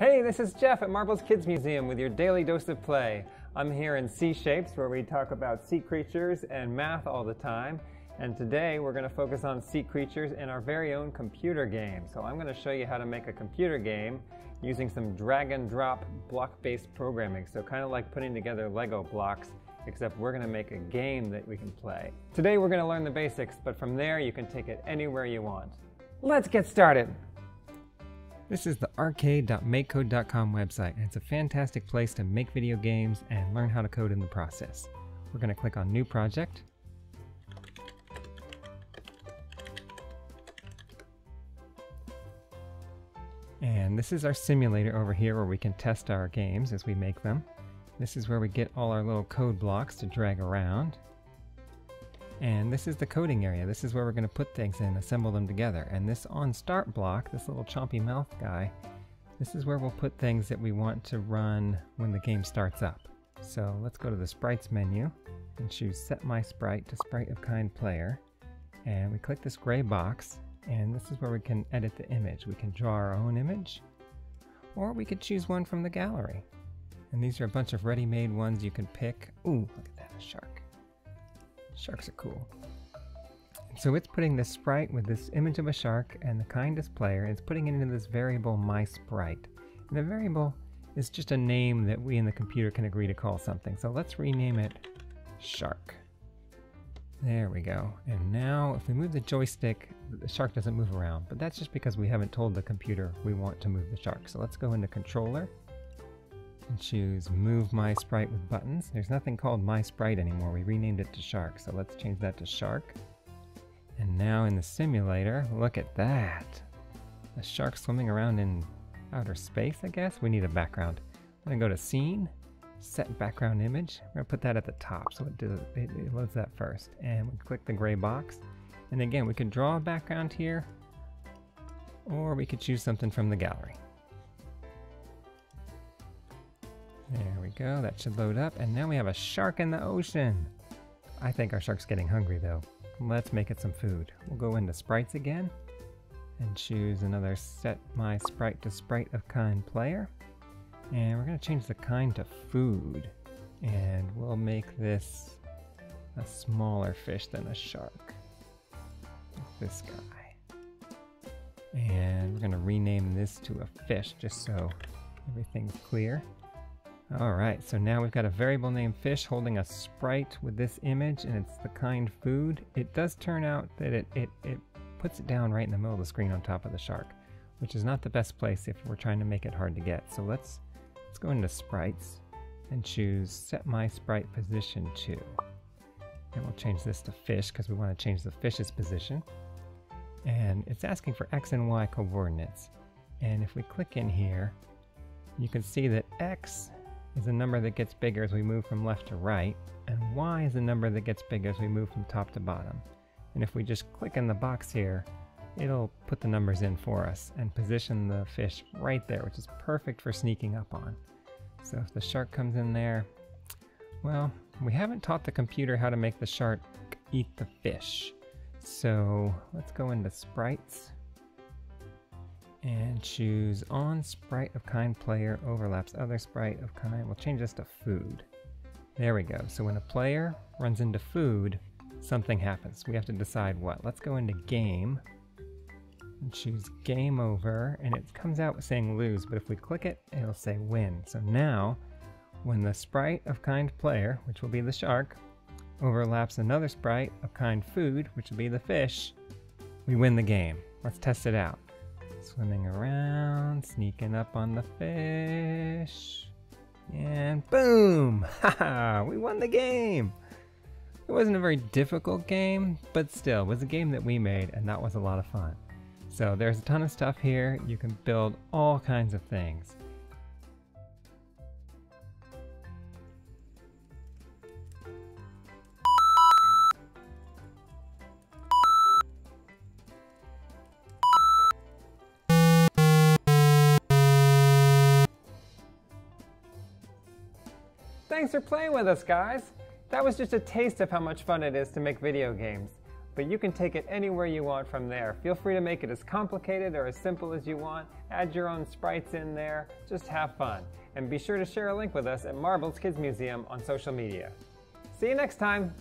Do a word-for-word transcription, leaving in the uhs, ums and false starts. Hey, this is Jeff at Marbles Kids Museum with your daily dose of play. I'm here in C-Shapes where we talk about sea creatures and math all the time. And today we're going to focus on sea creatures in our very own computer game. So I'm going to show you how to make a computer game using some drag and drop block-based programming. So kind of like putting together Lego blocks, except we're going to make a game that we can play. Today we're going to learn the basics, but from there you can take it anywhere you want. Let's get started! This is the arcade dot make code dot com website, and it's a fantastic place to make video games and learn how to code in the process. We're going to click on New Project. And this is our simulator over here where we can test our games as we make them. This is where we get all our little code blocks to drag around. And this is the coding area. This is where we're going to put things in, assemble them together. And this on start block, this little chompy mouth guy, this is where we'll put things that we want to run when the game starts up. So let's go to the sprites menu and choose set my sprite to sprite of kind player. And we click this gray box. And this is where we can edit the image. We can draw our own image, or we could choose one from the gallery. And these are a bunch of ready-made ones you can pick. Ooh, look at that, a shark. Sharks are cool. And so it's putting this sprite with this image of a shark and the kind as player, and it's putting it into this variable mySprite. And the variable is just a name that we in the computer can agree to call something. So let's rename it shark. There we go. And now if we move the joystick, the shark doesn't move around, but that's just because we haven't told the computer we want to move the shark. So let's go into controller and choose move my sprite with buttons. There's nothing called my sprite anymore. We renamed it to shark. So let's change that to shark. And now in the simulator, look at that. A shark swimming around in outer space, I guess. We need a background. I'm going to go to scene. Set background image. We're going to put that at the top so it, does, it, it loads that first. And we click the gray box. And again, we can draw a background here, or we could choose something from the gallery. There we go. That should load up. And now we have a shark in the ocean. I think our shark's getting hungry though. Let's make it some food. We'll go into sprites again and choose another set my sprite to sprite of kind player. And we're going to change the kind to food, and we'll make this a smaller fish than a shark, like this guy. And we're going to rename this to a fish just so everything's clear. All right, so now we've got a variable named fish holding a sprite with this image, and it's the kind food. It does turn out that it, it, it puts it down right in the middle of the screen on top of the shark, which is not the best place if we're trying to make it hard to get. So let's Let's go into sprites and choose set my sprite position to. And we'll change this to fish because we want to change the fish's position. And it's asking for X and Y coordinates. And if we click in here, you can see that X is a number that gets bigger as we move from left to right, and Y is a number that gets bigger as we move from top to bottom. And if we just click in the box here, it'll put the numbers in for us and position the fish right there, which is perfect for sneaking up on. So if the shark comes in there, well, we haven't taught the computer how to make the shark eat the fish. So let's go into sprites and choose on sprite of kind player overlaps other sprite of kind. We'll change this to food. There we go. So when a player runs into food, something happens. We have to decide what. Let's go into game and choose game over, and it comes out saying lose, but if we click it, it'll say win. So now when the sprite of kind player, which will be the shark, overlaps another sprite of kind food, which will be the fish, we win the game. Let's test it out. Swimming around, sneaking up on the fish, and boom! Haha, we won the game! It wasn't a very difficult game, but still, it was a game that we made, and that was a lot of fun. So there's a ton of stuff here. You can build all kinds of things. Thanks for playing with us, guys. That was just a taste of how much fun it is to make video games. but you can take it anywhere you want from there. Feel free to make it as complicated or as simple as you want. Add your own sprites in there. Just have fun. And be sure to share a link with us at Marbles Kids Museum on social media. See you next time!